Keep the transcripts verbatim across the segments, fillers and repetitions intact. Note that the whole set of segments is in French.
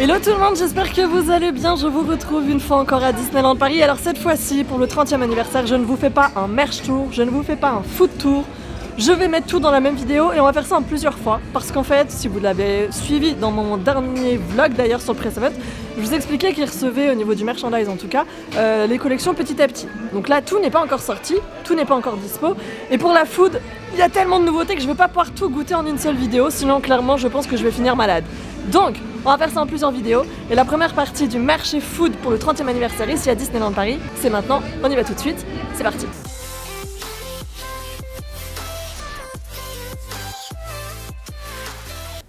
Hello tout le monde, j'espère que vous allez bien, je vous retrouve une fois encore à Disneyland Paris. Alors cette fois-ci, pour le trentième anniversaire, je ne vous fais pas un merch tour, je ne vous fais pas un food tour. Je vais mettre tout dans la même vidéo et on va faire ça en plusieurs fois. Parce qu'en fait, si vous l'avez suivi dans mon dernier vlog d'ailleurs sur le pré-event, je vous expliquais qu'ils recevaient, au niveau du merchandise en tout cas, euh, les collections petit à petit. Donc là, tout n'est pas encore sorti, tout n'est pas encore dispo. Et pour la food, il y a tellement de nouveautés que je ne vais pas pouvoir tout goûter en une seule vidéo, sinon clairement je pense que je vais finir malade. Donc, on va faire ça en plusieurs vidéos. Et la première partie du marché food pour le trentième anniversaire ici à Disneyland Paris, c'est maintenant. On y va tout de suite. C'est parti.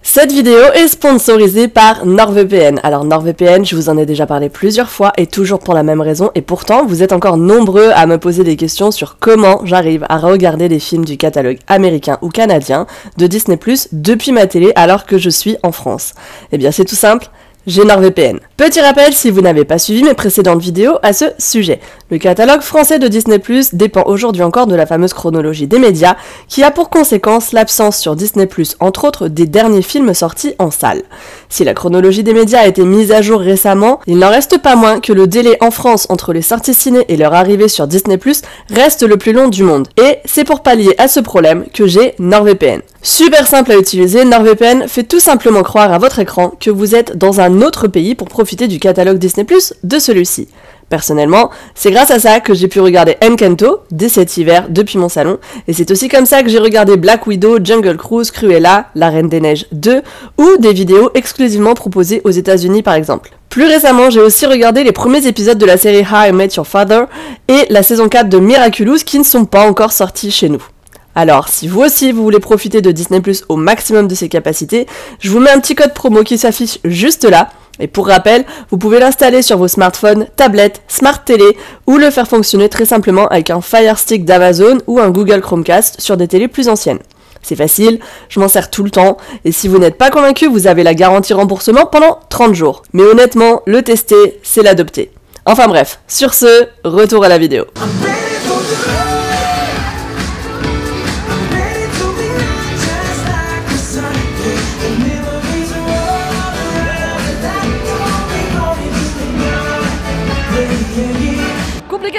Cette vidéo est sponsorisée par NordVPN. Alors NordVPN, je vous en ai déjà parlé plusieurs fois et toujours pour la même raison, et pourtant vous êtes encore nombreux à me poser des questions sur comment j'arrive à regarder les films du catalogue américain ou canadien de Disney plus, depuis ma télé alors que je suis en France. Eh bien c'est tout simple. J'ai NordVPN. Petit rappel si vous n'avez pas suivi mes précédentes vidéos à ce sujet. Le catalogue français de Disney plus, dépend aujourd'hui encore de la fameuse chronologie des médias, qui a pour conséquence l'absence sur Disney plus, entre autres, des derniers films sortis en salle. Si la chronologie des médias a été mise à jour récemment, il n'en reste pas moins que le délai en France entre les sorties ciné et leur arrivée sur Disney plus, reste le plus long du monde. Et c'est pour pallier à ce problème que j'ai NordVPN. Super simple à utiliser, NordVPN fait tout simplement croire à votre écran que vous êtes dans un autre pays pour profiter du catalogue Disney plus, de celui-ci. Personnellement, c'est grâce à ça que j'ai pu regarder Encanto dès cet hiver depuis mon salon, et c'est aussi comme ça que j'ai regardé Black Widow, Jungle Cruise, Cruella, La Reine des Neiges deux, ou des vidéos exclusivement proposées aux États-Unis par exemple. Plus récemment, j'ai aussi regardé les premiers épisodes de la série How I Met Your Father et la saison quatre de Miraculous qui ne sont pas encore sortis chez nous. Alors, si vous aussi vous voulez profiter de Disney plus, au maximum de ses capacités, je vous mets un petit code promo qui s'affiche juste là. Et pour rappel, vous pouvez l'installer sur vos smartphones, tablettes, smart télé, ou le faire fonctionner très simplement avec un Fire Stick d'Amazon ou un Google Chromecast sur des télés plus anciennes. C'est facile, je m'en sers tout le temps, et si vous n'êtes pas convaincu, vous avez la garantie remboursement pendant trente jours. Mais honnêtement, le tester, c'est l'adopter. Enfin bref, sur ce, retour à la vidéo.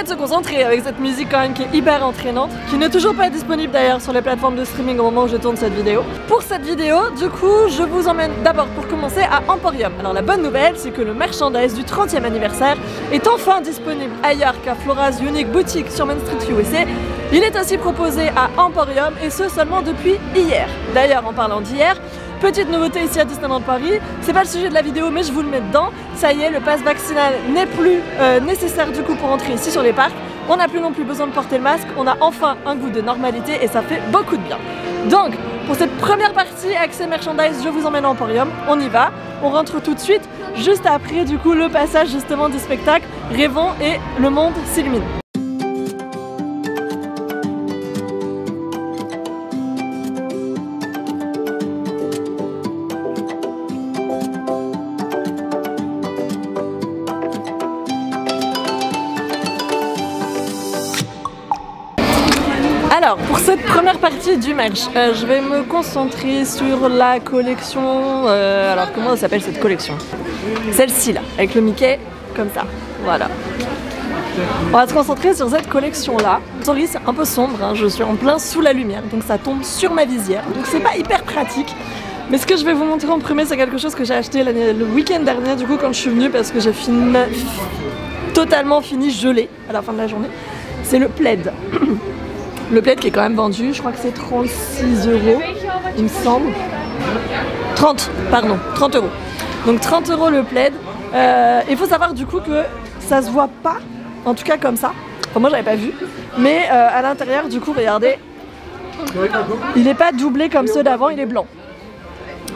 De se concentrer avec cette musique quand même qui est hyper entraînante, qui n'est toujours pas disponible d'ailleurs sur les plateformes de streaming au moment où je tourne cette vidéo. Pour cette vidéo, du coup, je vous emmène d'abord pour commencer à Emporium. Alors la bonne nouvelle, c'est que le merchandise du trentième anniversaire est enfin disponible ailleurs qu'à Flora's Unique Boutique sur Main Street U S A. Il est aussi proposé à Emporium et ce seulement depuis hier. D'ailleurs, en parlant d'hier, petite nouveauté ici à Disneyland Paris, c'est pas le sujet de la vidéo mais je vous le mets dedans, ça y est, le pass vaccinal n'est plus euh, nécessaire du coup pour entrer ici sur les parcs, on n'a plus non plus besoin de porter le masque, on a enfin un goût de normalité et ça fait beaucoup de bien. Donc, pour cette première partie accès merchandise, je vous emmène à Emporium, on y va, on rentre tout de suite, juste après du coup le passage justement du spectacle Rêvons et le monde s'illumine. Alors, pour cette première partie du match, euh, je vais me concentrer sur la collection... Euh, alors, comment s'appelle cette collection? Celle-ci, là, avec le Mickey, comme ça. Voilà. On va se concentrer sur cette collection-là. Sorry, c'est un peu sombre, hein, je suis en plein sous la lumière, donc ça tombe sur ma visière. Donc c'est pas hyper pratique. Mais ce que je vais vous montrer en premier, c'est quelque chose que j'ai acheté le week-end dernier, du coup, quand je suis venue, parce que j'ai fini... totalement fini gelé à la fin de la journée. C'est le plaid. Le plaid qui est quand même vendu, je crois que c'est trente-six euros, il me semble. trente, pardon, trente euros. Donc trente euros le plaid. Il euh, faut savoir du coup que ça se voit pas, en tout cas comme ça. Enfin, moi j'avais pas vu. Mais euh, à l'intérieur, du coup, regardez, il n'est pas doublé comme ceux d'avant, il est blanc.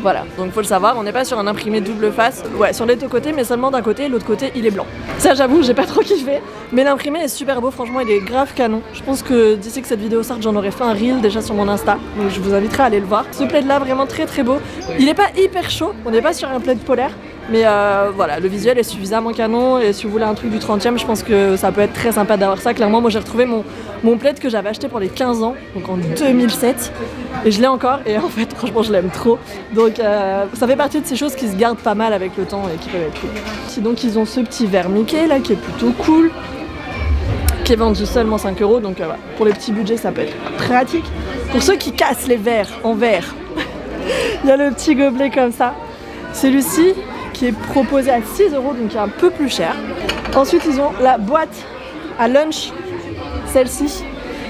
Voilà, donc faut le savoir, on n'est pas sur un imprimé double face, ouais, sur les deux côtés, mais seulement d'un côté, l'autre côté, il est blanc. Ça, j'avoue, j'ai pas trop kiffé, mais l'imprimé est super beau, franchement, il est grave canon. Je pense que d'ici que cette vidéo sorte, j'en aurais fait un reel déjà sur mon Insta, donc je vous inviterai à aller le voir. Ce plaid-là, vraiment très très beau. Il est pas hyper chaud, on n'est pas sur un plaid polaire, Mais euh, voilà, le visuel est suffisamment canon et si vous voulez un truc du trentième, je pense que ça peut être très sympa d'avoir ça. Clairement, moi j'ai retrouvé mon, mon plaid que j'avais acheté pour les quinze ans, donc en deux mille sept, et je l'ai encore et en fait franchement je l'aime trop. Donc euh, ça fait partie de ces choses qui se gardent pas mal avec le temps et qui peuvent être cool. Sinon ils ont ce petit verre Mickey là qui est plutôt cool, qui est vendu seulement cinq euros, donc euh, voilà, pour les petits budgets ça peut être pratique. Pour ceux qui cassent les verres en verre, il y a le petit gobelet comme ça, celui-ci qui est proposé à six euros, donc qui est un peu plus cher. Ensuite ils ont la boîte à lunch, celle-ci,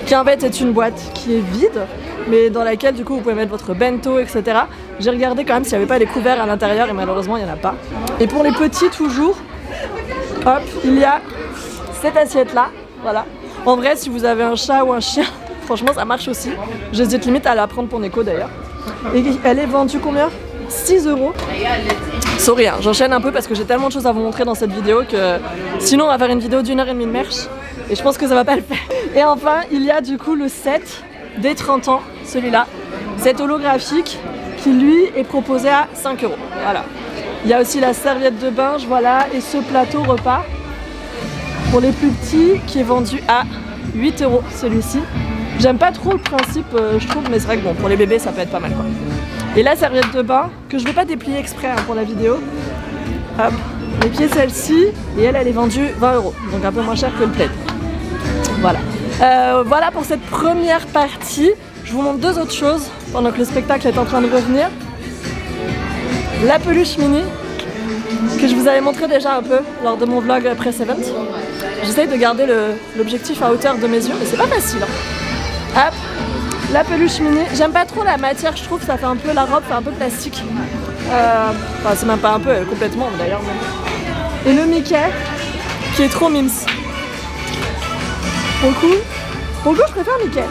qui en fait est une boîte qui est vide, mais dans laquelle du coup vous pouvez mettre votre bento, et cetera. J'ai regardé quand même s'il n'y avait pas des couverts à l'intérieur et malheureusement il n'y en a pas. Et pour les petits toujours, hop, il y a cette assiette-là, voilà. En vrai si vous avez un chat ou un chien, franchement ça marche aussi. J'hésite limite à la prendre pour Neko d'ailleurs. Et elle est vendue combien? six euros. Sorry, hein, j'enchaîne un peu parce que j'ai tellement de choses à vous montrer dans cette vidéo que sinon on va faire une vidéo d'une heure et demie de merch et je pense que ça va pas le faire. Et enfin il y a du coup le set des trente ans, celui-là, cet holographique qui lui est proposé à cinq euros. Voilà. Il y a aussi la serviette de bain, voilà, et ce plateau repas pour les plus petits qui est vendu à huit euros celui-ci. J'aime pas trop le principe euh, je trouve, mais c'est vrai que bon pour les bébés ça peut être pas mal quoi. Et la serviette de bain, que je vais pas déplier exprès hein, pour la vidéo, hop, et puis celle-ci, et elle, elle est vendue vingt euros, donc un peu moins cher que le plaid. Voilà. Euh, voilà pour cette première partie. Je vous montre deux autres choses pendant que le spectacle est en train de revenir. La peluche mini, que je vous avais montré déjà un peu lors de mon vlog Press Event. J'essaye de garder l'objectif à hauteur de mes yeux, mais c'est pas facile. Hein. Hop. La peluche mini, j'aime pas trop la matière, je trouve ça fait un peu la robe, c'est un peu plastique. Euh, enfin c'est même pas un peu, complètement d'ailleurs. Et le Mickey, qui est trop mimes. Pour le coup, pour le coup je préfère Mickey.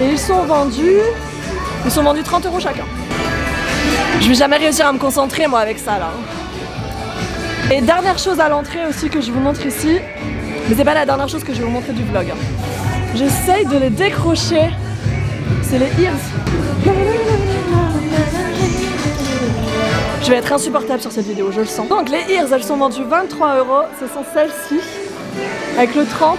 Et ils sont vendus, ils sont vendus trente euros chacun. Je vais jamais réussir à me concentrer moi avec ça là. Et dernière chose à l'entrée aussi que je vous montre ici, mais c'est pas la dernière chose que je vais vous montrer du vlog. J'essaye de les décrocher. C'est les Ears. Je vais être insupportable sur cette vidéo, je le sens. Donc les Ears, elles sont vendues vingt-trois euros. Ce sont celles-ci, avec le trente.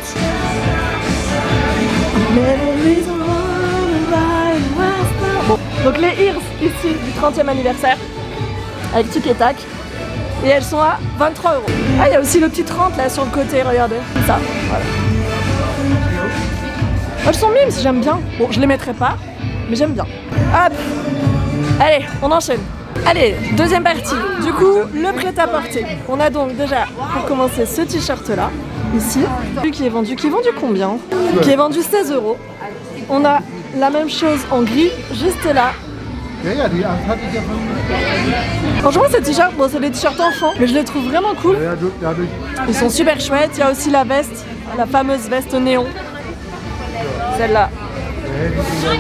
Bon. Donc les Ears, ici, du trentième anniversaire, avec tic et tac. Et elles sont à vingt-trois euros. Ah, il y a aussi le petit trente là sur le côté, regardez. Ça, voilà. Elles sont mimes, j'aime bien. Bon, je les mettrai pas, mais j'aime bien. Hop. Allez, on enchaîne. Allez, deuxième partie. Du coup, le prêt-à-porter. On a donc déjà, pour commencer, ce t-shirt-là, ici. Lui qui est vendu, qui est vendu combien? Qui est vendu seize euros. On a la même chose en gris, juste là. Franchement, ces t-shirts, bon, c'est des t-shirts enfants, mais je les trouve vraiment cool. Ils sont super chouettes. Il y a aussi la veste, la fameuse veste néon. Celle-là,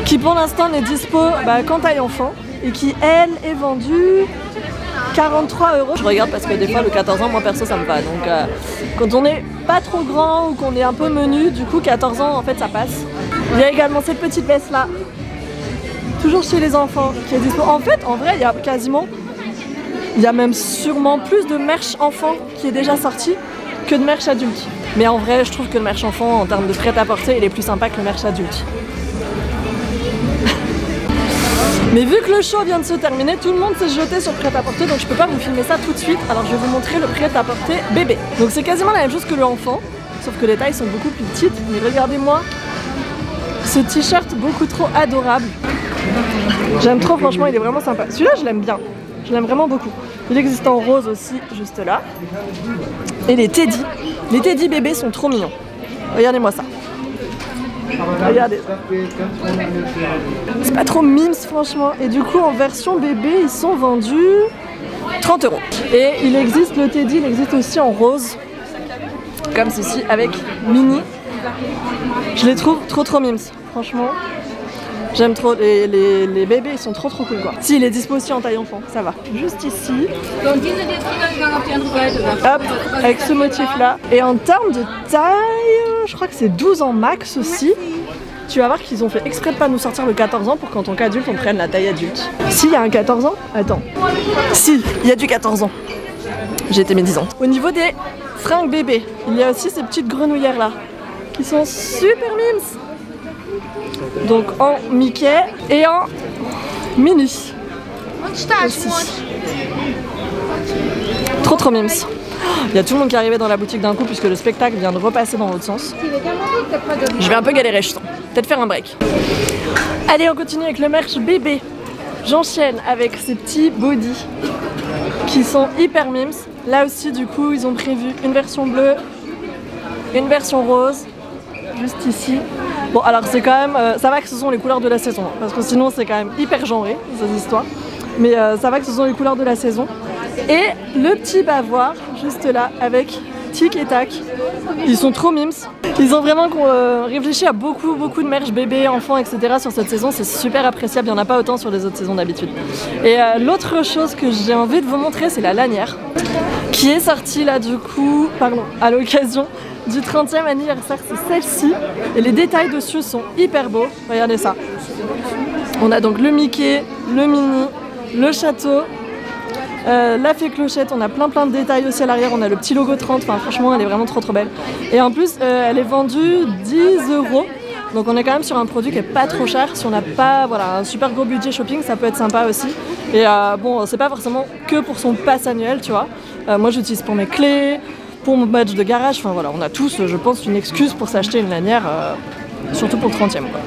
qui pour l'instant n'est dispo bah, qu'en taille enfant et qui elle est vendue quarante-trois euros. Je regarde parce que des fois le quatorze ans, moi perso ça me va, donc euh, quand on n'est pas trop grand ou qu'on est un peu menu, du coup quatorze ans en fait ça passe. Il y a également cette petite veste là, toujours chez les enfants, qui est dispo. En fait en vrai il y a quasiment, il y a même sûrement plus de merch enfant qui est déjà sorti que de merch adulte. Mais en vrai, je trouve que le merch enfant, en termes de prêt-à-porter, il est plus sympa que le merch adulte. Mais vu que le show vient de se terminer, tout le monde s'est jeté sur le prêt-à-porter, donc je peux pas vous filmer ça tout de suite. Alors je vais vous montrer le prêt-à-porter bébé. Donc c'est quasiment la même chose que le enfant, sauf que les tailles sont beaucoup plus petites. Mais regardez-moi ce t-shirt beaucoup trop adorable. J'aime trop, franchement, il est vraiment sympa. Celui-là, je l'aime bien. Je l'aime vraiment beaucoup. Il existe en rose aussi, juste là. Et les teddy. Les teddy bébés sont trop mignons. Regardez-moi ça. Regardez. C'est pas trop mimes, franchement. Et du coup, en version bébé, ils sont vendus trente euros. Et il existe le teddy, il existe aussi en rose. Comme ceci, avec mini. Je les trouve trop trop mimes, franchement. J'aime trop, les, les, les bébés ils sont trop trop cool quoi. Si, il est dispo aussi en taille enfant, ça va. Juste ici. Hop, avec ce motif là. Et en termes de taille, je crois que c'est douze ans max aussi. Tu vas voir qu'ils ont fait exprès de pas nous sortir le quatorze ans pour qu'en tant qu'adulte on prenne la taille adulte. Si, il y a un quatorze ans? Attends. Si, il y a du quatorze ans. J'ai été médisante. Au niveau des fringues bébés, il y a aussi ces petites grenouillères là qui sont super mimes. Donc en Mickey et en Minnie. Trop trop mimes. Il y a tout le monde qui est arrivé dans la boutique d'un coup puisque le spectacle vient de repasser dans l'autre sens. Je vais un peu galérer, je sens. Peut-être faire un break. Allez, on continue avec le merch bébé. J'enchaîne avec ces petits bodys qui sont hyper mimes. Là aussi, du coup, ils ont prévu une version bleue, une version rose, juste ici. Bon, alors c'est quand même... Euh, ça va que ce sont les couleurs de la saison, hein, parce que sinon c'est quand même hyper genré, ces histoires. Mais euh, ça va que ce sont les couleurs de la saison. Et le petit bavoir, juste là, avec Tic et Tac. Ils sont trop mimes. Ils ont vraiment euh, réfléchi à beaucoup, beaucoup de merch bébé, enfants, et cetera sur cette saison. C'est super appréciable, il n'y en a pas autant sur les autres saisons d'habitude. Et euh, l'autre chose que j'ai envie de vous montrer, c'est la lanière, qui est sortie là du coup, pardon, à l'occasion du trentième anniversaire, c'est celle-ci. Et les détails dessus sont hyper beaux. Regardez ça. On a donc le Mickey, le Minnie, le château, Euh, la fée clochette, on a plein plein de détails aussi à l'arrière, on a le petit logo trente, enfin franchement elle est vraiment trop trop belle. Et en plus euh, elle est vendue dix euros, donc on est quand même sur un produit qui est pas trop cher. Si on n'a pas voilà, un super gros budget shopping, ça peut être sympa aussi. Et euh, bon, c'est pas forcément que pour son pass annuel, tu vois. Euh, moi j'utilise pour mes clés, pour mon badge de garage, enfin voilà, on a tous je pense une excuse pour s'acheter une lanière, euh, surtout pour le trentième quoi.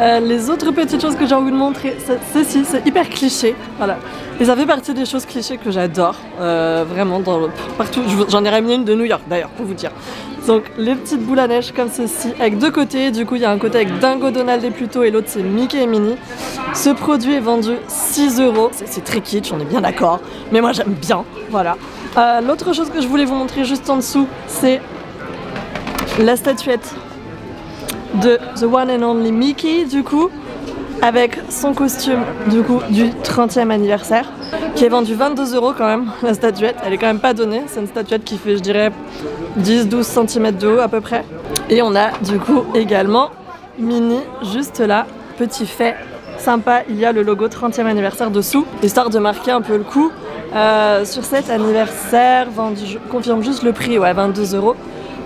Euh, les autres petites choses que j'ai envie de montrer, ceci, c'est hyper cliché, voilà. Et ça fait partie des choses clichés que j'adore, euh, vraiment, dans le, partout. J'en ai ramené une de New York d'ailleurs, pour vous dire. Donc les petites boules à neige comme ceci, avec deux côtés, du coup il y a un côté avec Dingo, Donald et Pluto, et l'autre c'est Mickey et Minnie. Ce produit est vendu six euros, c'est très kitsch, on est bien d'accord, mais moi j'aime bien, voilà. Euh, l'autre chose que je voulais vous montrer juste en dessous, c'est la statuette de The One and Only Mickey du coup, avec son costume du coup du trentième anniversaire, qui est vendu vingt-deux euros quand même. La statuette, elle est quand même pas donnée, c'est une statuette qui fait je dirais dix douze centimètres de haut à peu près. Et on a du coup également Minnie juste là, petit fait sympa, il y a le logo trentième anniversaire dessous, histoire de marquer un peu le coup euh, sur cet anniversaire vendu, je confirme juste le prix, ouais, vingt-deux euros.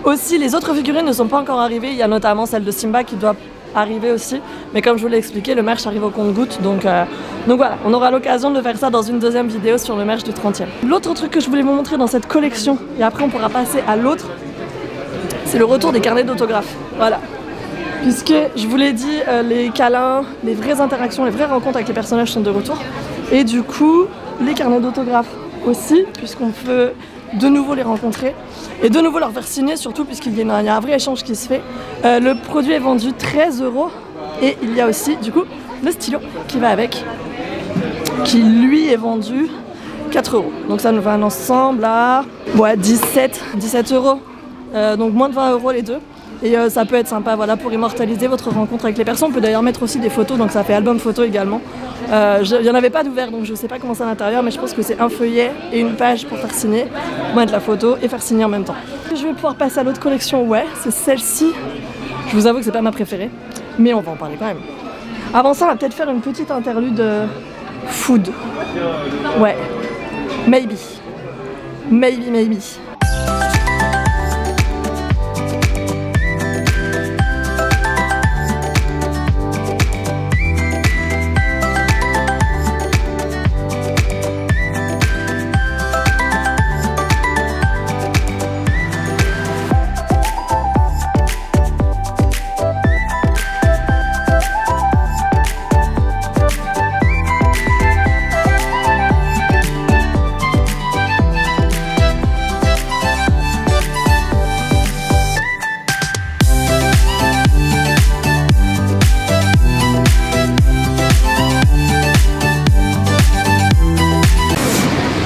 Aussi, les autres figurines ne sont pas encore arrivées, il y a notamment celle de Simba qui doit arriver aussi, mais comme je vous l'ai expliqué, le merch arrive au compte-gouttes, donc, euh, donc voilà, on aura l'occasion de faire ça dans une deuxième vidéo sur le merch du trentième. L'autre truc que je voulais vous montrer dans cette collection, et après on pourra passer à l'autre, c'est le retour des carnets d'autographes, voilà. Puisque, je vous l'ai dit, euh, les câlins, les vraies interactions, les vraies rencontres avec les personnages sont de retour, et du coup, les carnets d'autographes aussi, puisqu'on peut de nouveau les rencontrer et de nouveau leur faire signer, surtout puisqu'il y, y a un vrai échange qui se fait. Euh, le produit est vendu treize euros et il y a aussi du coup le stylo qui va avec, qui lui est vendu quatre euros. Donc ça nous fait un ensemble à ouais, dix-sept euros, euh, donc moins de vingt euros les deux. Et euh, ça peut être sympa voilà, pour immortaliser votre rencontre avec les personnes. On peut d'ailleurs mettre aussi des photos, donc ça fait album photo également. Euh, il n'y en avait pas d'ouvert, donc je ne sais pas comment c'est à l'intérieur, mais je pense que c'est un feuillet et une page pour faire signer, mettre la photo et faire signer en même temps. Je vais pouvoir passer à l'autre collection, ouais, c'est celle-ci. Je vous avoue que c'est pas ma préférée, mais on va en parler quand même. Avant ça, on va peut-être faire une petite interlude food. Ouais, maybe, maybe, maybe.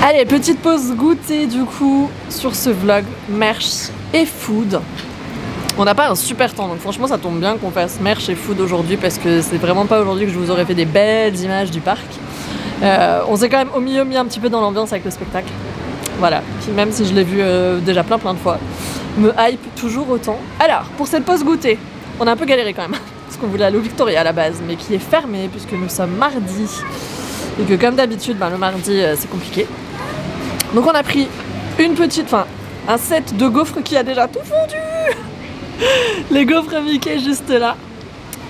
Allez, petite pause goûter du coup sur ce vlog merch et food. On n'a pas un super temps, donc franchement ça tombe bien qu'on fasse merch et food aujourd'hui, parce que c'est vraiment pas aujourd'hui que je vous aurais fait des belles images du parc. Euh, on s'est quand même au milieu mis un petit peu dans l'ambiance avec le spectacle. Voilà, même si je l'ai vu euh, déjà plein plein de fois, me hype toujours autant. Alors, pour cette pause goûter, on a un peu galéré quand même, parce qu'on voulait aller au Victoria à la base, mais qui est fermé puisque nous sommes mardi, et que comme d'habitude, ben, le mardi euh, c'est compliqué. Donc on a pris une petite, enfin un set de gaufres qui a déjà tout fondu. Les gaufres Mickey juste là,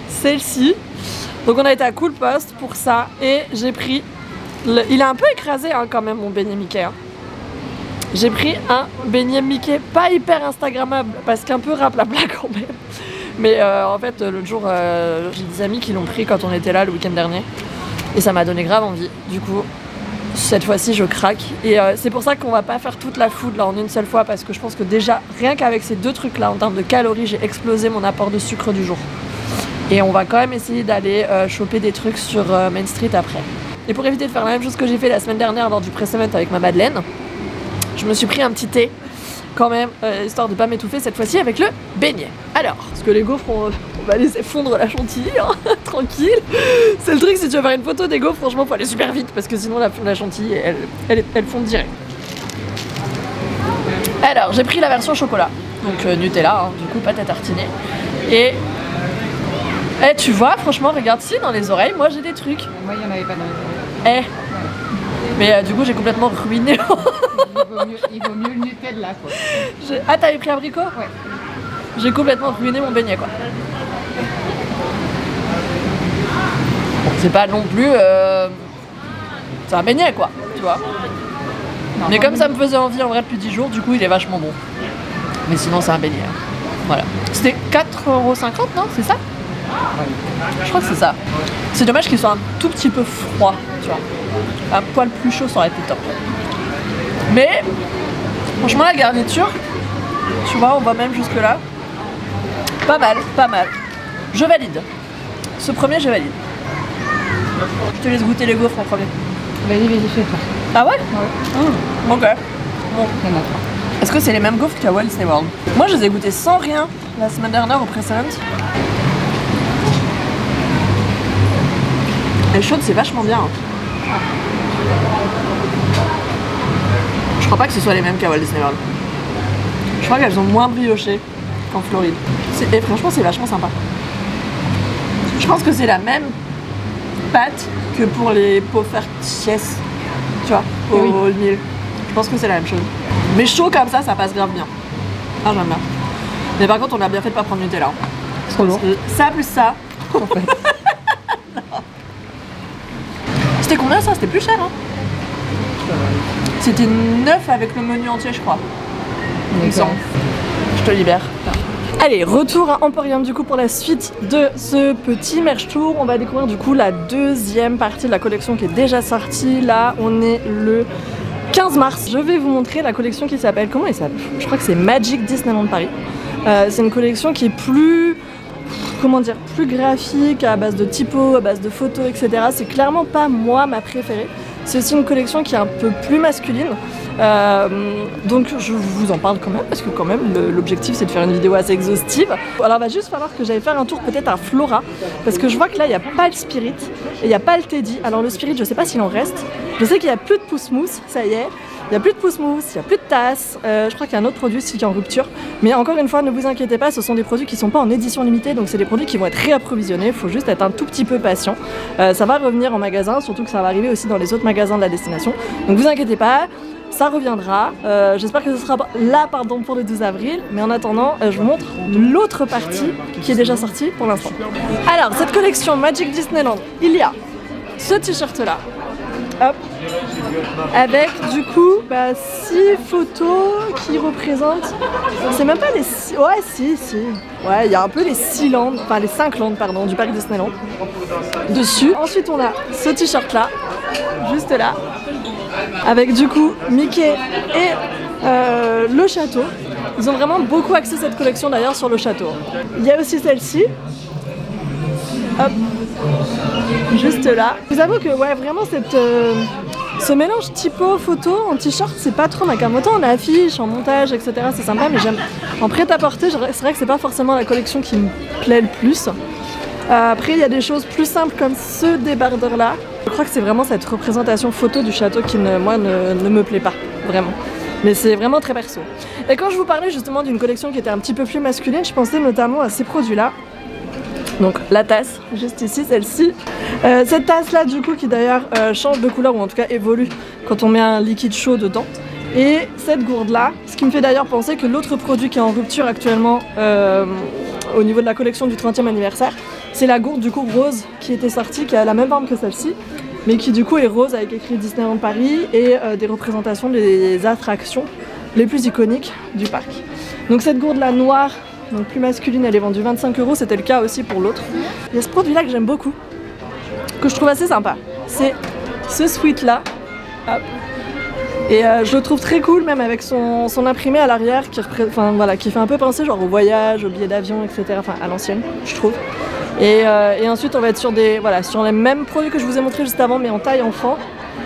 celle-ci. Donc on a été à Coolpost pour ça et j'ai pris, le... il est un peu écrasé hein, quand même mon beignet Mickey. Hein. J'ai pris un beignet Mickey pas hyper instagrammable parce qu'un peu raplapla quand même. Mais euh, en fait l'autre jour euh, j'ai des amis qui l'ont pris quand on était là le week-end dernier et ça m'a donné grave envie. Du coup cette fois-ci je craque et euh, c'est pour ça qu'on va pas faire toute la food là en une seule fois parce que je pense que déjà rien qu'avec ces deux trucs là en termes de calories j'ai explosé mon apport de sucre du jour. Et on va quand même essayer d'aller euh, choper des trucs sur euh, Main Street après. Et pour éviter de faire la même chose que j'ai fait la semaine dernière lors du press event avec ma Madeleine, je me suis pris un petit thé quand même, euh, histoire de pas m'étouffer cette fois-ci avec le beignet. Alors, parce que les gaufres, on, on va laisser fondre la chantilly, hein, tranquille. C'est le truc, si tu veux faire une photo des gaufres, franchement, faut aller super vite, parce que sinon la, la chantilly, elle, elle, elle fond direct. Alors, j'ai pris la version chocolat, donc euh, Nutella, hein, du coup, pâte à tartiner. Et... Eh, tu vois, franchement, regarde, si, dans les oreilles, moi, j'ai des trucs. Moi, il n'y en avait pas dans les oreilles. Eh, mais euh, du coup, j'ai complètement ruiné. Il vaut mieux, il vaut mieux le Nutella quoi. Je... Ah t'avais pris abricot? Ouais. J'ai complètement ruiné mon beignet quoi. C'est pas non plus... Euh... C'est un beignet quoi, tu vois. Non, mais comme ça me faisait envie en vrai depuis dix jours, du coup il est vachement bon. Mais sinon c'est un beignet. Hein. Voilà. C'était quatre euros cinquante non? C'est ça? Je crois que c'est ça. C'est dommage qu'il soit un tout petit peu froid, tu vois. Un poil plus chaud ça aurait été top. Mais franchement la garniture, tu vois on va même jusque là, pas mal, pas mal, je valide, ce premier je valide. Je te laisse goûter les gaufres en premier. Vas-y vas-y fais toi. Ah ouais? Ouais. Mmh. Ok, bon. Est-ce que c'est les mêmes gaufres qu'à Walt Disney World? Moi je les ai goûtées sans rien la semaine dernière au précédent. Et chaude c'est vachement bien. Hein. Je crois pas que ce soit les mêmes qu'à Walt Disney World. Je crois qu'elles ont moins brioché qu'en Floride. Et franchement, c'est vachement sympa. Je pense que c'est la même pâte que pour les poffertjes, tu vois, au mille. Oui. Je pense que c'est la même chose. Mais chaud comme ça, ça passe grave bien. Ah, j'aime bien. Mais par contre, on a bien fait de pas prendre Nutella. Hein. Trop lourd. Ça plus ça. En fait. C'était combien ça? C'était plus cher, hein? C'était neuf avec le menu entier je crois. Je te libère. Allez, retour à Emporium du coup pour la suite de ce petit merch tour. On va découvrir du coup la deuxième partie de la collection qui est déjà sortie. Là on est le quinze mars. Je vais vous montrer la collection qui s'appelle, comment elle s'appelle? Je crois que c'est Magic Disneyland Paris. Euh, c'est une collection qui est plus... comment dire, plus graphique, à base de typos, à base de photos, et cetera. C'est clairement pas moi ma préférée. C'est aussi une collection qui est un peu plus masculine. Euh, donc je vous en parle quand même, parce que quand même l'objectif c'est de faire une vidéo assez exhaustive. Alors il va juste falloir que j'aille faire un tour peut-être à Flora, parce que je vois que là il n'y a pas le spirit, et il n'y a pas le teddy. Alors le spirit je sais pas s'il en reste, je sais qu'il n'y a plus de pousse-mousse, ça y est. Il n'y a plus de pousse-mousse, il n'y a plus de tasse, euh, je crois qu'il y a un autre produit aussi qui est en rupture. Mais encore une fois, ne vous inquiétez pas, ce sont des produits qui ne sont pas en édition limitée, donc c'est des produits qui vont être réapprovisionnés, il faut juste être un tout petit peu patient. Euh, ça va revenir en magasin, surtout que ça va arriver aussi dans les autres magasins de la destination. Donc ne vous inquiétez pas, ça reviendra. Euh, J'espère que ce sera là pardon, pour le douze avril, mais en attendant, euh, je vous montre l'autre partie qui est déjà sortie pour l'instant. Alors, cette collection Magic Disneyland, il y a ce t-shirt là. Hop. Avec du coup bah, six photos qui représentent, c'est même pas les six, ouais si si, ouais il y a un peu les six landes, enfin les cinq landes pardon du parc Disneyland dessus. Ensuite on a ce t-shirt là, juste là, avec du coup Mickey et euh, le château. Ils ont vraiment beaucoup axé cette collection d'ailleurs sur le château. Il y a aussi celle-ci. Hop. Juste là. Je vous avoue que ouais vraiment cette, euh, ce mélange typo photo en t-shirt c'est pas trop ma cam. Autant en affiche, en montage, et cetera c'est sympa mais j'aime. En prêt-à-porter, c'est vrai que c'est pas forcément la collection qui me plaît le plus. Euh, après il y a des choses plus simples comme ce débardeur là. Je crois que c'est vraiment cette représentation photo du château qui ne, moi ne, ne me plaît pas vraiment. Mais c'est vraiment très perso. Et quand je vous parlais justement d'une collection qui était un petit peu plus masculine, je pensais notamment à ces produits là. Donc la tasse, juste ici, celle-ci. Euh, cette tasse là du coup qui d'ailleurs euh, change de couleur ou en tout cas évolue quand on met un liquide chaud dedans. Et cette gourde-là, ce qui me fait d'ailleurs penser que l'autre produit qui est en rupture actuellement euh, au niveau de la collection du trentième anniversaire, c'est la gourde du coup rose qui était sortie, qui a la même forme que celle-ci, mais qui du coup est rose avec écrit Disneyland Paris et euh, des représentations des attractions les plus iconiques du parc. Donc cette gourde là noire, donc plus masculine, elle est vendue vingt-cinq euros, c'était le cas aussi pour l'autre. Il y a ce produit là que j'aime beaucoup, que je trouve assez sympa, c'est ce sweat là. Hop. Et euh, je le trouve très cool, même avec son, son imprimé à l'arrière qui, voilà, qui fait un peu penser genre au voyage, au billet d'avion, et cetera. Enfin à l'ancienne, je trouve. Et, euh, et ensuite on va être sur, des, voilà, sur les mêmes produits que je vous ai montré juste avant, mais en taille enfant.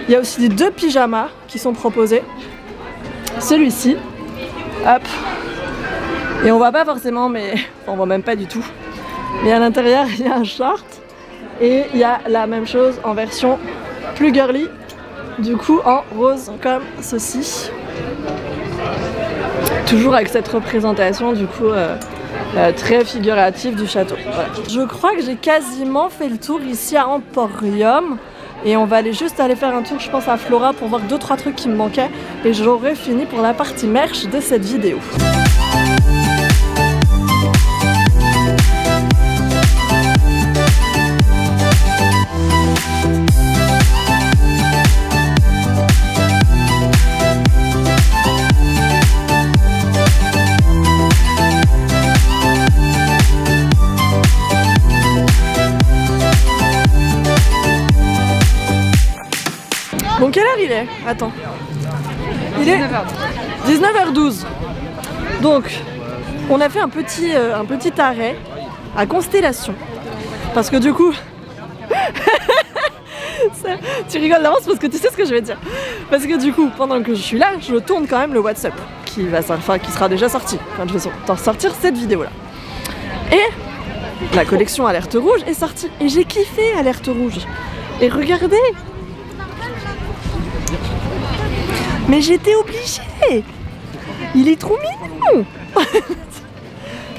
Il y a aussi des deux pyjamas qui sont proposés. Celui-ci, hop. Et on voit pas forcément, mais enfin, on voit même pas du tout. Mais à l'intérieur il y a un short. Et il y a la même chose en version plus girly, du coup en rose comme ceci, toujours avec cette représentation du coup euh, euh, très figurative du château. Voilà. Je crois que j'ai quasiment fait le tour ici à Emporium et on va aller juste aller faire un tour, je pense, à Flora pour voir deux trois trucs qui me manquaient et j'aurai fini pour la partie merch de cette vidéo. Bon, quelle heure il est? Attends. Il est dix-neuf heures douze. Donc, on a fait un petit, euh, un petit arrêt à Constellation. Parce que du coup... Ça, tu rigoles d'avance parce que tu sais ce que je vais dire. Parce que du coup, pendant que je suis là, je tourne quand même le WhatsApp. Qui, va, enfin, qui sera déjà sorti. Quand je vais sortir cette vidéo-là. Et la collection Alerte Rouge est sortie. Et j'ai kiffé Alerte Rouge. Et regardez! Mais j'étais obligée! Il est trop mignon!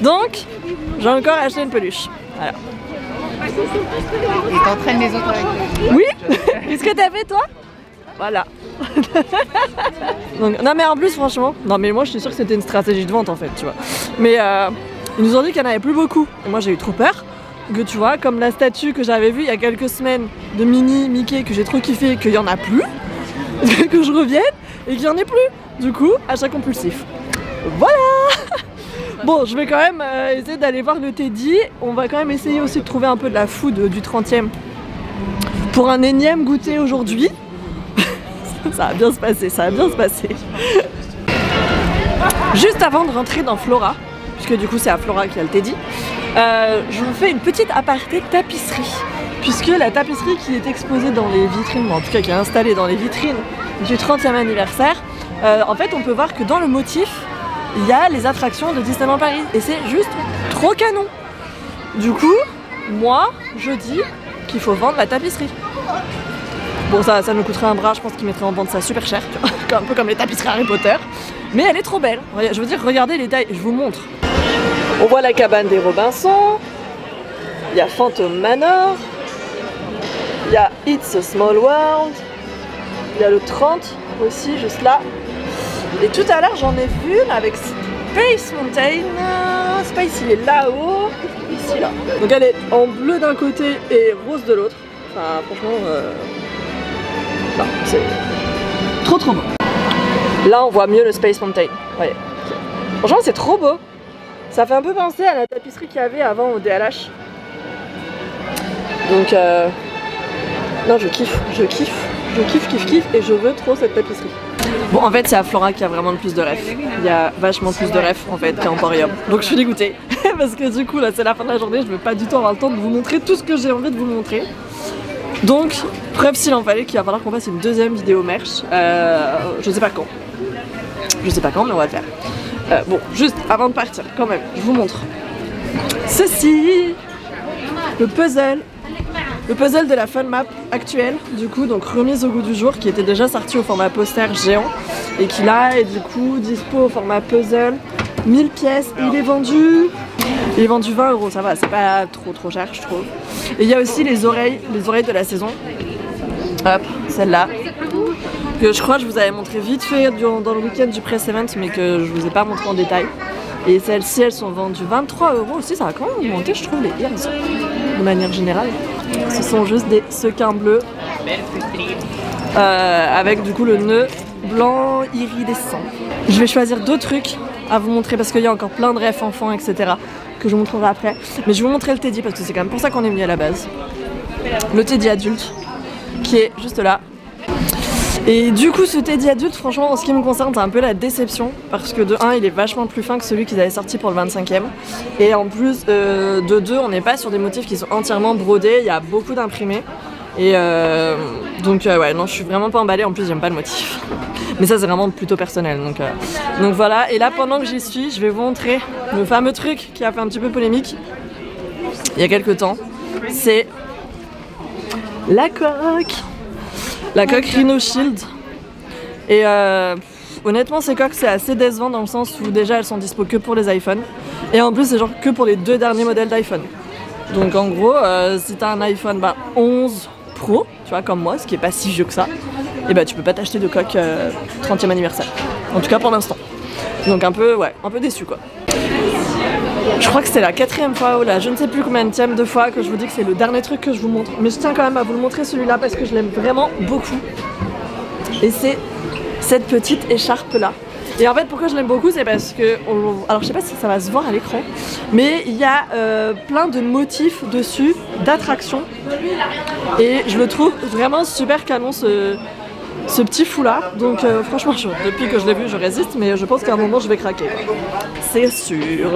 Donc, j'ai encore acheté une peluche. Voilà. Et t'entraînes les autres avec toi. Oui! Qu'est-ce que t'as fait toi? Voilà. Donc, non mais en plus franchement, non mais moi je suis sûre que c'était une stratégie de vente en fait, tu vois. Mais euh, ils nous ont dit qu'il n'y en avait plus beaucoup. Et moi j'ai eu trop peur. Que tu vois, comme la statue que j'avais vue il y a quelques semaines de Minnie, Mickey, que j'ai trop kiffé, qu'il n'y en a plus. Que je revienne et qu'il n'y en ait plus. Du coup, achat compulsif. Voilà. Bon, je vais quand même euh, essayer d'aller voir le Teddy. On va quand même essayer aussi de trouver un peu de la food du trentième pour un énième goûter aujourd'hui. Ça va bien se passer, ça va bien se passer. Juste avant de rentrer dans Flora, puisque du coup c'est à Flora qu'il y a le Teddy, euh, je vous fais une petite aparté tapisserie. Puisque la tapisserie qui est exposée dans les vitrines, en tout cas qui est installée dans les vitrines du trentième anniversaire, euh, en fait on peut voir que dans le motif, il y a les attractions de Disneyland Paris. Et c'est juste trop canon. Du coup, moi, je dis qu'il faut vendre la tapisserie. Bon, ça, ça nous coûterait un bras, je pense qu'ils mettraient en vente ça super cher, un peu comme les tapisseries Harry Potter. Mais elle est trop belle. Je veux dire, regardez les tailles, je vous montre. On voit la cabane des Robinson, il y a Phantom Manor, il y a It's a Small World, il y a le trente aussi, juste là. Et tout à l'heure, j'en ai vu une avec Space Mountain. Space, il est là-haut, ici, là. Donc elle est en bleu d'un côté et rose de l'autre. Enfin, franchement, euh... non, c'est trop trop beau. Là, on voit mieux le Space Mountain. Voyez. Franchement, c'est trop beau. Ça fait un peu penser à la tapisserie qu'il y avait avant au D L H. Donc... Euh... Non, je kiffe, je kiffe, je kiffe, kiffe, kiffe et je veux trop cette tapisserie. Bon, en fait, c'est à Flora qu'il y a vraiment le plus de refs. Il y a vachement plus de refs en fait qu'à Emporium. Donc je suis dégoûtée parce que du coup, là, c'est la fin de la journée, je veux pas du tout avoir le temps de vous montrer tout ce que j'ai envie de vous montrer. Donc, preuve s'il en fallait qu'il va falloir qu'on fasse une deuxième vidéo merch. Euh, je sais pas quand. Je sais pas quand, mais on va le faire. Euh, bon, juste avant de partir, quand même, je vous montre ceci, le puzzle. Le puzzle de la fun map actuelle, du coup, donc remise au goût du jour, qui était déjà sorti au format poster géant et qui là est du coup dispo au format puzzle, mille pièces, et il est vendu, il est vendu vingt euros, ça va, c'est pas trop trop cher je trouve. Et il y a aussi les oreilles, les oreilles de la saison, hop, celle-là, que je crois que je vous avais montré vite fait durant, dans le week-end du press event, mais que je vous ai pas montré en détail. Et celles-ci, elles sont vendues vingt-trois euros aussi, ça a quand même augmenté, je trouve, les ears, de manière générale. Ce sont juste des sequins bleus, euh, avec du coup le nœud blanc iridescent. Je vais choisir deux trucs à vous montrer, parce qu'il y a encore plein de rêves enfants, et cetera, que je vous montrerai après. Mais je vais vous montrer le teddy, parce que c'est quand même pour ça qu'on est venu à la base. Le teddy adulte, qui est juste là. Et du coup ce teddy adulte, franchement en ce qui me concerne, c'est un peu la déception, parce que de un, il est vachement plus fin que celui qu'ils avaient sorti pour le vingt-cinquième, et en plus euh, de deux, on n'est pas sur des motifs qui sont entièrement brodés, il y a beaucoup d'imprimés, et euh, donc euh, ouais non, je suis vraiment pas emballée, en plus j'aime pas le motif, mais ça c'est vraiment plutôt personnel, donc, euh, donc voilà. Et là pendant que j'y suis, je vais vous montrer le fameux truc qui a fait un petit peu polémique il y a quelques temps, c'est la coque. La coque Rhino Shield. Et euh, honnêtement ces coques c'est assez décevant, dans le sens où déjà elles sont dispo que pour les iPhones, et en plus c'est genre que pour les deux derniers modèles d'iPhone. Donc en gros euh, si t'as un iPhone bah, onze Pro, tu vois, comme moi, ce qui est pas si vieux que ça, et bah tu peux pas t'acheter de coque euh, trentième anniversaire, en tout cas pour l'instant. Donc un peu, ouais, un peu déçu quoi. Je crois que c'est la quatrième fois ou la je ne sais plus combien de tième de fois que je vous dis que c'est le dernier truc que je vous montre. Mais je tiens quand même à vous le montrer celui-là parce que je l'aime vraiment beaucoup. Et c'est cette petite écharpe-là. Et en fait pourquoi je l'aime beaucoup, c'est parce que... On... Alors je sais pas si ça va se voir à l'écran, mais il y a euh, plein de motifs dessus, d'attractions. Et je le trouve vraiment super canon ce... ce petit foulard, donc euh, franchement je, depuis que je l'ai vu je résiste, mais je pense qu'à un moment je vais craquer, c'est sûr.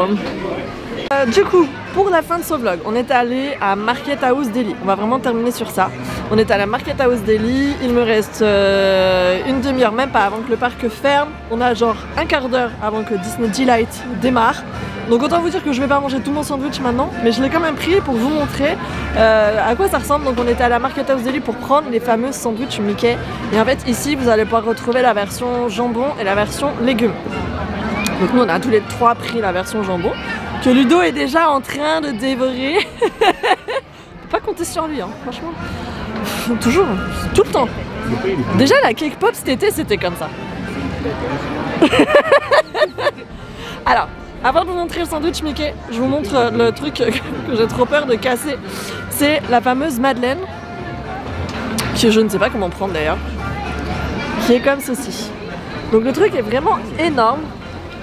Euh, du coup pour la fin de ce vlog, on est allé à Market House Deli, on va vraiment terminer sur ça. On est à la Market House Deli, il me reste euh, une demi-heure, même pas, avant que le parc ferme. On a genre un quart d'heure avant que Disney D-Light démarre. Donc autant vous dire que je vais pas manger tout mon sandwich maintenant, mais je l'ai quand même pris pour vous montrer euh, à quoi ça ressemble. Donc on était à la Market House Deli pour prendre les fameux sandwichs Mickey. Et en fait ici vous allez pouvoir retrouver la version jambon et la version légumes. Donc nous on a tous les trois pris la version jambon, que Ludo est déjà en train de dévorer. On peut pas compter sur lui hein, franchement. Toujours, tout le temps. Déjà la cake pop cet été c'était comme ça. Alors, avant de vous montrer le sandwich Mickey, je vous montre le truc que j'ai trop peur de casser. C'est la fameuse madeleine, que je ne sais pas comment prendre d'ailleurs, qui est comme ceci. Donc le truc est vraiment énorme,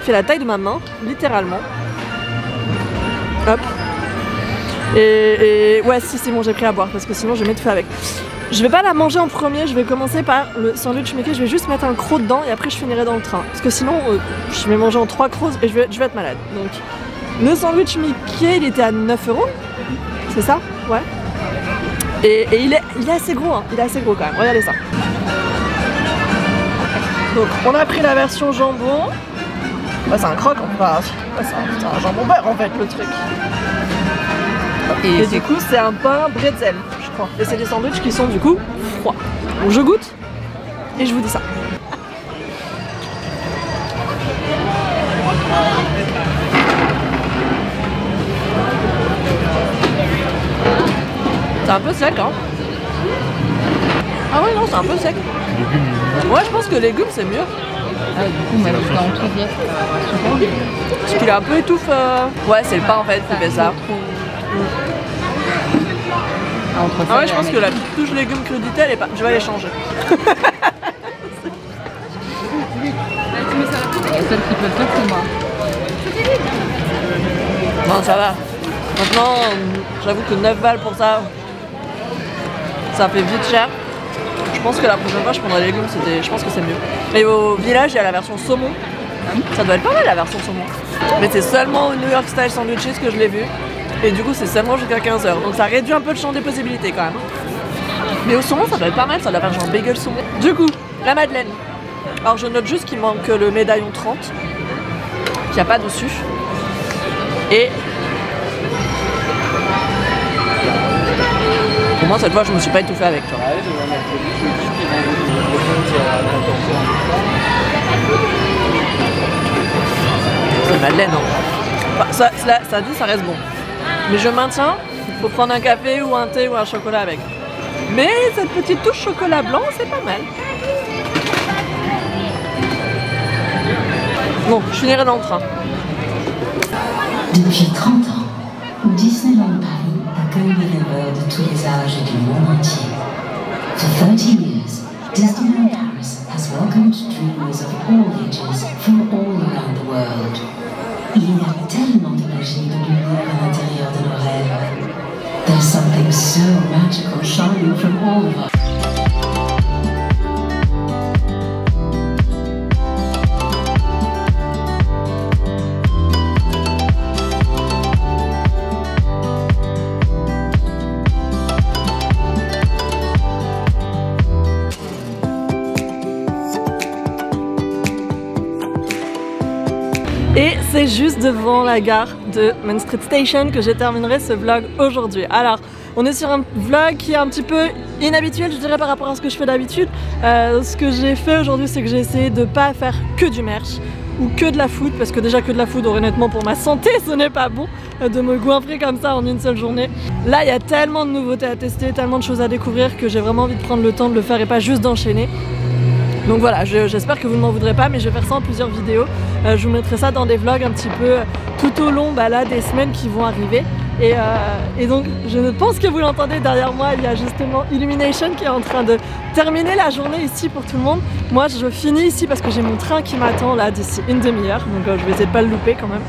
il fait la taille de ma main, littéralement. Hop. Et, et ouais, si c'est bon, j'ai pris à boire parce que sinon je vais m'étouffer avec. Je vais pas la manger en premier, je vais commencer par le sandwich Mickey, je vais juste mettre un croc dedans et après je finirai dans le train. Parce que sinon euh, je vais manger en trois crocs et je vais, je vais être malade. Donc le sandwich Mickey il était à neuf euros, c'est ça? Ouais. Et, et il, est, il est assez gros, hein. Il est assez gros quand même, regardez ça. Donc on a pris la version jambon. Ouais, c'est un croc en fait, ouais, c'est un, un jambon beurre en fait le truc. Et, et du coup c'est un pain bretzel je crois. Et c'est des sandwichs qui sont du coup froids. Donc je goûte et je vous dis ça. C'est un peu sec hein. Ah ouais non, c'est un peu sec. Ouais, je pense que légumes c'est mieux. Ah, du coup, moi, je l'ai enlevé. Parce qu'il est un peu étouffe. Euh... Ouais, c'est le pain en fait qui fait ça. Mmh. Ah ouais, je pense que la petite touche légumes crudité, elle est pas... Je vais aller changer. Non, ça va. Maintenant, j'avoue que neuf balles pour ça, ça fait vite cher. Je pense que la prochaine fois, je prendrai les légumes, je pense que c'est mieux. Et au village, il y a la version saumon. Ça doit être pas mal la version saumon. Mais c'est seulement au New York Style Sandwiches que je l'ai vu. Et du coup, c'est seulement jusqu'à quinze heures. Donc ça réduit un peu le champ des possibilités quand même. Mais au saumon, ça doit être pas mal. Ça doit faire genre bagel saumon. Du coup, la madeleine. Alors je note juste qu'il manque le médaillon trente, qu'il n'y a pas dessus. Et... pour moi, cette fois, je me suis pas étouffée avec toi. C'est madeleine, non enfin, ça, ça, ça dit, ça reste bon. Mais je maintiens, il faut prendre un café ou un thé ou un chocolat avec. Mais cette petite touche chocolat blanc, c'est pas mal. Bon, je finirai dans le train. Depuis trente ans, Disneyland Paris accueille les rêveurs de tous les âges et du monde entier. For thirty years, Disneyland Paris has welcomed dreamers of all ages from all around the world. Il y a tellement de magie de lumière à l'intérieur de nos rêves. There's something so magical shining from all of us. Et c'est juste devant la gare de Main Street Station que je terminerai ce vlog aujourd'hui. Alors, on est sur un vlog qui est un petit peu inhabituel, je dirais, par rapport à ce que je fais d'habitude. Euh, ce que j'ai fait aujourd'hui, c'est que j'ai essayé de ne pas faire que du merch ou que de la food, parce que déjà que de la food, honnêtement, pour ma santé, ce n'est pas bon de me goinfrer comme ça en une seule journée. Là, il y a tellement de nouveautés à tester, tellement de choses à découvrir que j'ai vraiment envie de prendre le temps de le faire et pas juste d'enchaîner. Donc voilà, j'espère que vous ne m'en voudrez pas, mais je vais faire ça en plusieurs vidéos. Euh, je vous mettrai ça dans des vlogs un petit peu tout au long bah là, des semaines qui vont arriver. Et, euh, et donc je pense que vous l'entendez derrière moi, il y a justement Illumination qui est en train de terminer la journée ici pour tout le monde. Moi je finis ici parce que j'ai mon train qui m'attend là d'ici une demi-heure, donc euh, je vais essayer de pas le louper quand même.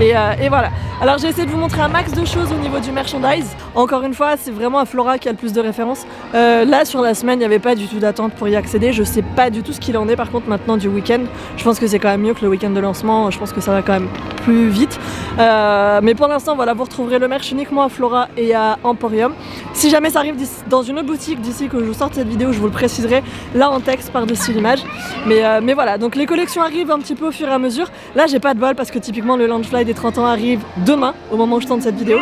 Et, euh, et voilà. Alors j'ai essayé de vous montrer un max de choses au niveau du merchandise. Encore une fois, c'est vraiment à Flora qui a le plus de références. Euh, là sur la semaine, il n'y avait pas du tout d'attente pour y accéder. Je sais pas du tout ce qu'il en est par contre maintenant du week-end. Je pense que c'est quand même mieux que le week-end de lancement. Je pense que ça va quand même plus vite. Euh, mais pour l'instant, voilà, vous retrouverez le merch uniquement à Flora et à Emporium. Si jamais ça arrive dans une autre boutique d'ici que je vous sorte cette vidéo, je vous le préciserai là en texte par-dessus l'image. Mais, euh, mais voilà, donc les collections arrivent un petit peu au fur et à mesure. Là, j'ai pas de bol parce que typiquement le Loungefly des trente ans arrive demain au moment où je tente cette vidéo.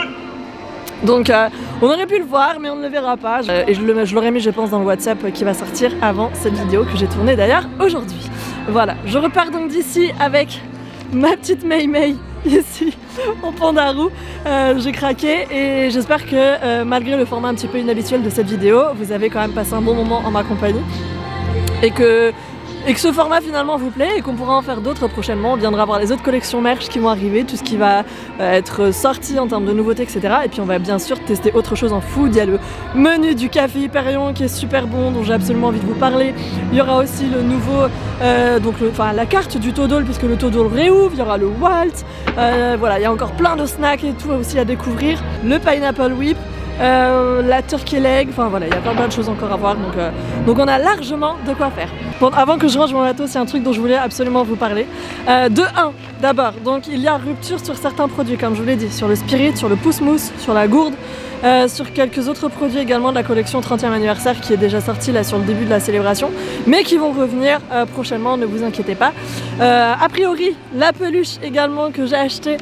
Donc euh, on aurait pu le voir mais on ne le verra pas. Je, euh, et je l'aurais mis je pense dans le WhatsApp qui va sortir avant cette vidéo que j'ai tournée d'ailleurs aujourd'hui. Voilà, je repars donc d'ici avec ma petite Mei Mei ici en Pandaru. Euh, j'ai craqué et j'espère que euh, malgré le format un petit peu inhabituel de cette vidéo, vous avez quand même passé un bon moment en ma compagnie et que... Et que ce format finalement vous plaît et qu'on pourra en faire d'autres prochainement. On viendra voir les autres collections merch qui vont arriver, tout ce qui va être sorti en termes de nouveautés, et cetera. Et puis on va bien sûr tester autre chose en food. Il y a le menu du Café Hyperion qui est super bon, dont j'ai absolument envie de vous parler. Il y aura aussi le nouveau, euh, donc le, enfin la carte du Todol, puisque le Todol réouvre. Il y aura le Walt. Euh, voilà, il y a encore plein de snacks et tout aussi à découvrir. Le Pineapple Whip. Euh, la turkey leg, enfin voilà, il y a plein plein de choses encore à voir, donc, euh, donc on a largement de quoi faire. Bon, avant que je range mon bateau, c'est un truc dont je voulais absolument vous parler. Euh, de un, d'abord, donc il y a rupture sur certains produits, comme je vous l'ai dit, sur le spirit, sur le pousse-mousse, sur la gourde, euh, sur quelques autres produits également de la collection trentième anniversaire qui est déjà sortie là sur le début de la célébration, mais qui vont revenir euh, prochainement, ne vous inquiétez pas. Euh, a priori, la peluche également que j'ai achetée,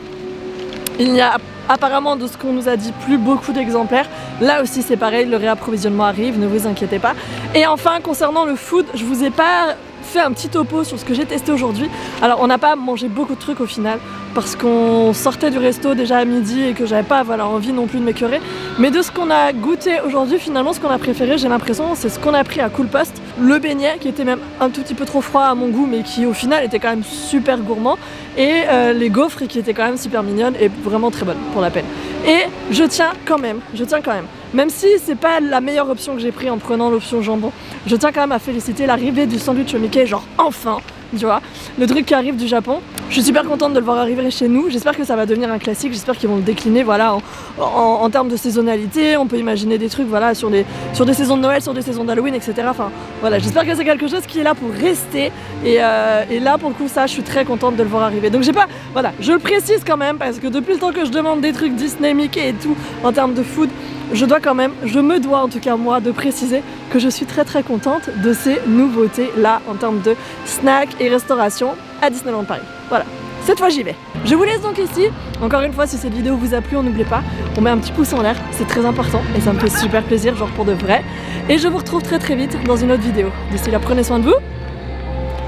il n'y a apparemment, de ce qu'on nous a dit, plus beaucoup d'exemplaires. Là aussi c'est pareil, le réapprovisionnement arrive, ne vous inquiétez pas. Et enfin concernant le food, je vous ai pas fait un petit topo sur ce que j'ai testé aujourd'hui. Alors on n'a pas mangé beaucoup de trucs au final parce qu'on sortait du resto déjà à midi et que j'avais pas voilà, envie non plus de m'écœurer. Mais de ce qu'on a goûté aujourd'hui, finalement ce qu'on a préféré, j'ai l'impression, c'est ce qu'on a pris à Coolpost. Le beignet qui était même un tout petit peu trop froid à mon goût mais qui au final était quand même super gourmand, et euh, les gaufres qui étaient quand même super mignonnes et vraiment très bonnes pour la peine. Et je tiens quand même, je tiens quand même, même si c'est pas la meilleure option que j'ai pris en prenant l'option jambon, je tiens quand même à féliciter l'arrivée du sandwich au Mickey, genre enfin, tu vois, le truc qui arrive du Japon. Je suis super contente de le voir arriver chez nous, j'espère que ça va devenir un classique, j'espère qu'ils vont le décliner voilà, en, en, en termes de saisonnalité. On peut imaginer des trucs voilà, sur, des, sur des saisons de Noël, sur des saisons d'Halloween, et cetera. Enfin, voilà, j'espère que c'est quelque chose qui est là pour rester, et, euh, et là pour le coup ça je suis très contente de le voir arriver. Donc j'ai pas, voilà, je le précise quand même parce que depuis le temps que je demande des trucs Disney, Mickey et tout en termes de food, je dois quand même, je me dois en tout cas moi de préciser que je suis très très contente de ces nouveautés là en termes de snacks et restauration à Disneyland Paris. Voilà, cette fois j'y vais. Je vous laisse donc ici. Encore une fois, si cette vidéo vous a plu, on n'oublie pas, on met un petit pouce en l'air, c'est très important et ça me fait super plaisir, genre pour de vrai. Et je vous retrouve très très vite dans une autre vidéo. D'ici là, prenez soin de vous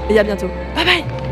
et à bientôt. Bye bye.